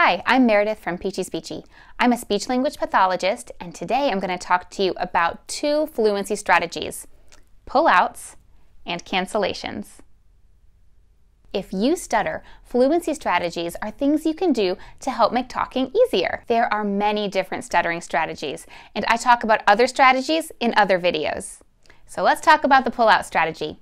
Hi, I'm Meredith from Peachie Speechie. I'm a speech language pathologist, and today I'm going to talk to you about two fluency strategies, pullouts and cancellations. If you stutter, fluency strategies are things you can do to help make talking easier. There are many different stuttering strategies, and I talk about other strategies in other videos. So let's talk about the pullout strategy.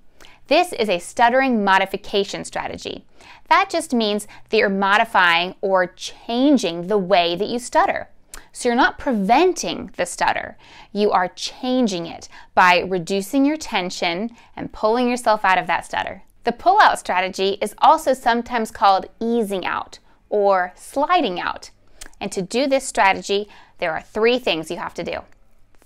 This is a stuttering modification strategy. That just means that you're modifying or changing the way that you stutter. So you're not preventing the stutter. You are changing it by reducing your tension and pulling yourself out of that stutter. The pull-out strategy is also sometimes called easing out or sliding out. And to do this strategy, there are three things you have to do.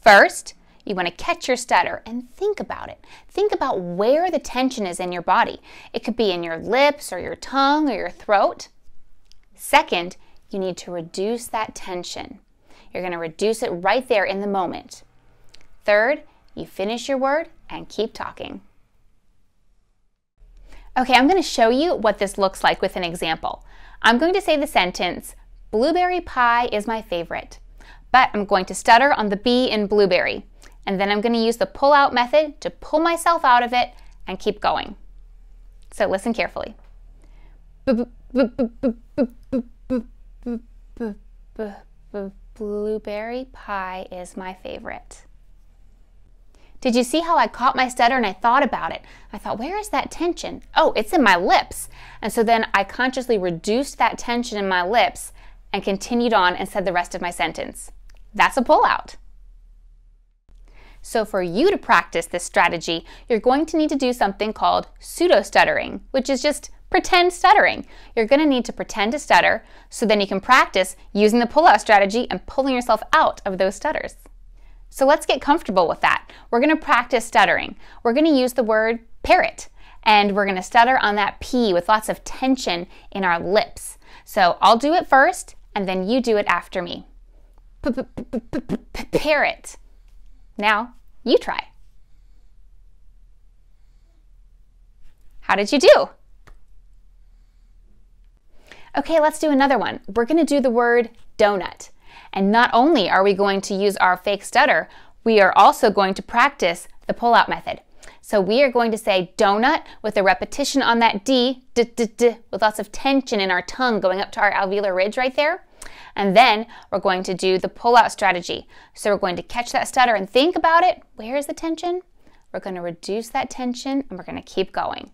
First, you want to catch your stutter and think about it. Think about where the tension is in your body. It could be in your lips or your tongue or your throat. Second, you need to reduce that tension. You're going to reduce it right there in the moment. Third, you finish your word and keep talking. Okay, I'm going to show you what this looks like with an example. I'm going to say the sentence, "Blueberry pie is my favorite," but I'm going to stutter on the B in blueberry. And then I'm going to use the pull-out method to pull myself out of it and keep going. So listen carefully. Blueberry pie is my favorite. Did you see how I caught my stutter and I thought about it? I thought, where is that tension? Oh, it's in my lips. And so then I consciously reduced that tension in my lips and continued on and said the rest of my sentence. That's a pull-out. So for you to practice this strategy, you're going to need to do something called pseudo-stuttering, which is just pretend stuttering. You're going to need to pretend to stutter, so then you can practice using the pull-out strategy and pulling yourself out of those stutters. So let's get comfortable with that. We're going to practice stuttering. We're going to use the word parrot, and we're going to stutter on that P with lots of tension in our lips. So I'll do it first, and then you do it after me. Parrot. Now, you try. How did you do? Okay, let's do another one. We're going to do the word donut. And not only are we going to use our fake stutter, we are also going to practice the pull-out method. So we are going to say donut with a repetition on that D, d-d-d, with lots of tension in our tongue going up to our alveolar ridge right there. And then we're going to do the pull-out strategy. So we're going to catch that stutter and think about it. Where is the tension? We're going to reduce that tension and we're going to keep going.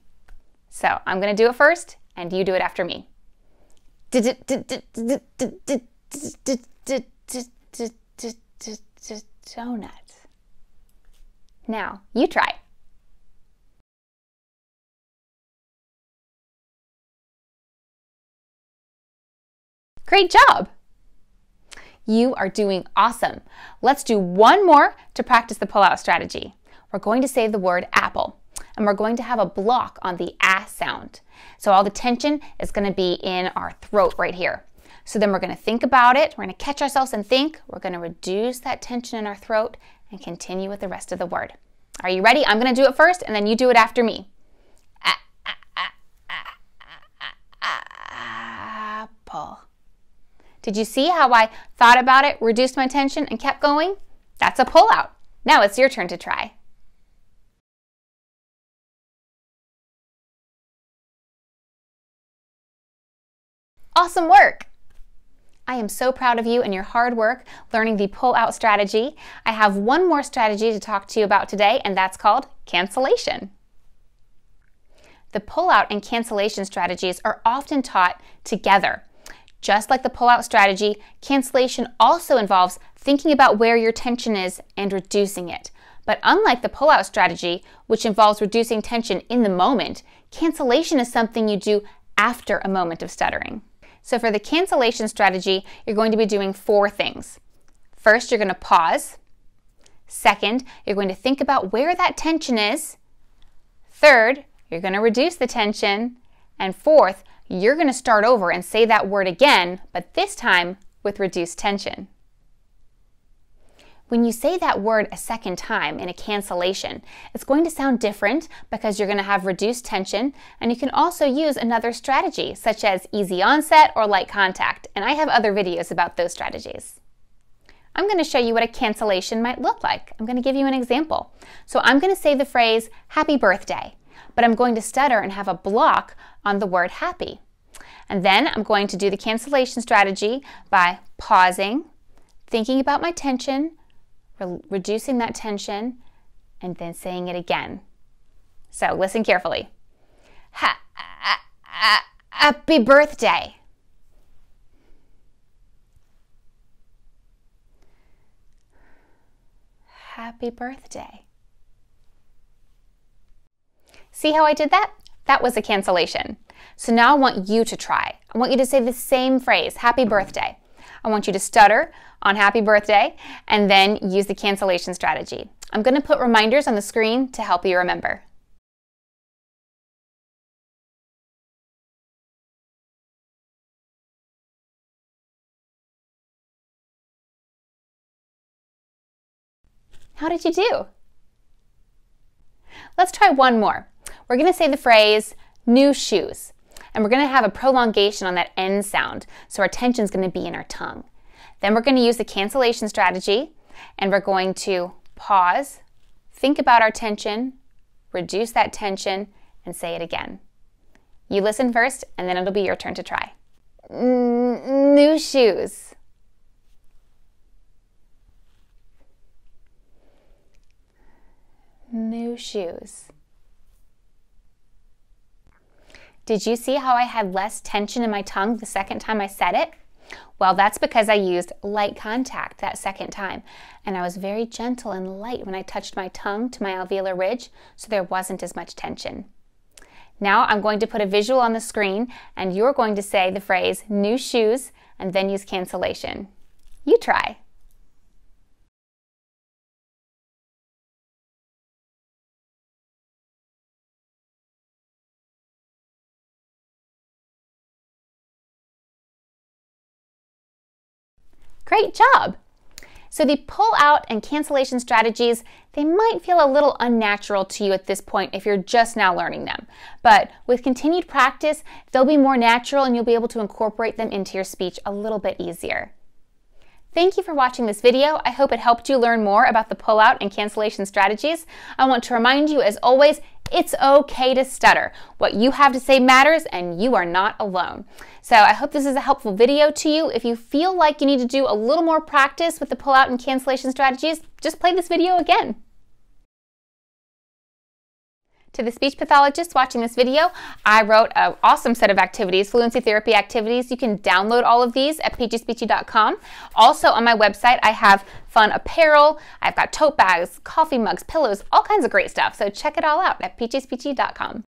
So I'm going to do it first and you do it after me. Donut. Now, you try. Great job! You are doing awesome. Let's do one more to practice the pull-out strategy. We're going to say the word apple, and we're going to have a block on the ah sound. So all the tension is going to be in our throat right here. So then we're going to think about it. We're going to catch ourselves and think. We're going to reduce that tension in our throat and continue with the rest of the word. Are you ready? I'm going to do it first, and then you do it after me. Apple. Did you see how I thought about it, reduced my tension, and kept going? That's a pull-out. Now it's your turn to try. Awesome work! I am so proud of you and your hard work learning the pull-out strategy. I have one more strategy to talk to you about today, and that's called cancellation. The pull-out and cancellation strategies are often taught together. Just like the pull-out strategy, cancellation also involves thinking about where your tension is and reducing it. But unlike the pull-out strategy, which involves reducing tension in the moment, cancellation is something you do after a moment of stuttering. So for the cancellation strategy, you're going to be doing four things. First, you're going to pause. Second, you're going to think about where that tension is. Third, you're going to reduce the tension. And fourth, you're going to start over and say that word again, but this time with reduced tension. When you say that word a second time in a cancellation, it's going to sound different because you're going to have reduced tension, and you can also use another strategy such as easy onset or light contact, and I have other videos about those strategies. I'm going to show you what a cancellation might look like. I'm going to give you an example. So I'm going to say the phrase happy birthday, but I'm going to stutter and have a block on the word happy. And then I'm going to do the cancellation strategy by pausing, thinking about my tension, reducing that tension, and then saying it again. So listen carefully. Happy birthday. Happy birthday. See how I did that? That was a cancellation. So now I want you to try. I want you to say the same phrase, happy birthday. I want you to stutter on happy birthday and then use the cancellation strategy. I'm going to put reminders on the screen to help you remember. How did you do? Let's try one more. We're going to say the phrase new shoes, and we're going to have a prolongation on that N sound, so our tension is going to be in our tongue. Then we're going to use the cancellation strategy, and we're going to pause, think about our tension, reduce that tension, and say it again. You listen first, and then it'll be your turn to try. New shoes. New shoes. Did you see how I had less tension in my tongue the second time I said it? Well, that's because I used light contact that second time, and I was very gentle and light when I touched my tongue to my alveolar ridge, so there wasn't as much tension. Now I'm going to put a visual on the screen, and you're going to say the phrase new shoes and then use cancellation. You try. Great job! So the pull out and cancellation strategies, they might feel a little unnatural to you at this point if you're just now learning them. But with continued practice, they'll be more natural and you'll be able to incorporate them into your speech a little bit easier. Thank you for watching this video. I hope it helped you learn more about the pull out and cancellation strategies. I want to remind you, as always, it's okay to stutter. What you have to say matters, and you are not alone. So I hope this is a helpful video to you. If you feel like you need to do a little more practice with the pull-out and cancellation strategies, just play this video again. To the speech pathologist watching this video, I wrote an awesome set of activities, Fluency Therapy Activities. You can download all of these at peachiespeechie.com. Also on my website, I have fun apparel. I've got tote bags, coffee mugs, pillows, all kinds of great stuff. So check it all out at peachiespeechie.com.